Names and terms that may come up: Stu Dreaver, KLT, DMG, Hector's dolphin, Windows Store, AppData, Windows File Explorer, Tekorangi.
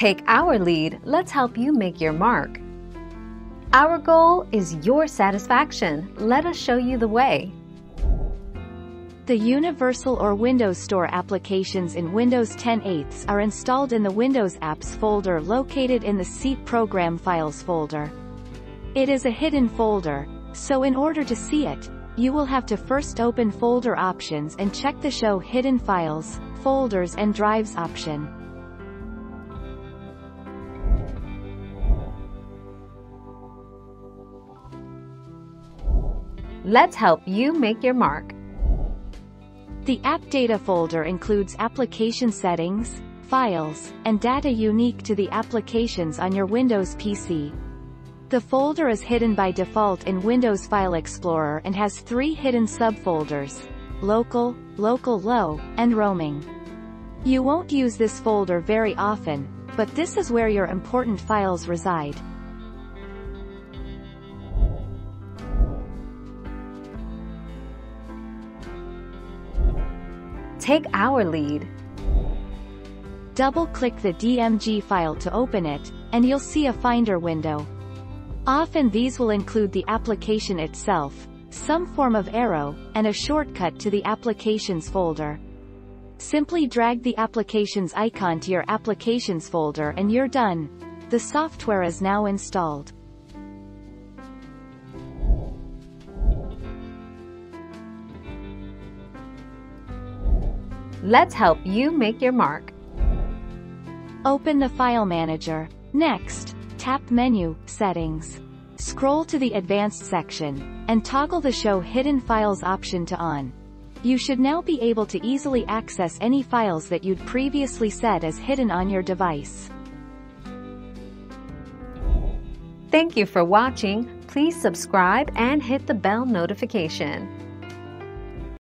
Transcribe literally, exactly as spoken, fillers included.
Take our lead, let's help you make your mark. Our goal is your satisfaction. Let us show you the way. The Universal or Windows Store applications in Windows ten eighths are installed in the Windows Apps folder located in the C Program Files folder. It is a hidden folder, so in order to see it, you will have to first open Folder Options and check the Show Hidden Files, Folders and Drives option. Let's help you make your mark. The AppData folder includes application settings, files, and data unique to the applications on your Windows P C. The folder is hidden by default in Windows File Explorer and has three hidden subfolders: Local, Local Low, and Roaming. You won't use this folder very often, but this is where your important files reside. Take our lead. Double-click the D M G file to open it, and you'll see a Finder window. Often these will include the application itself, some form of arrow, and a shortcut to the Applications folder. Simply drag the Applications icon to your Applications folder and you're done. The software is now installed. Let's help you make your mark. Open the File Manager. Next, tap Menu, Settings. Scroll to the Advanced section, and toggle the Show Hidden Files option to on. You should now be able to easily access any files that you'd previously set as hidden on your device. Thank you for watching. Please subscribe and hit the bell notification.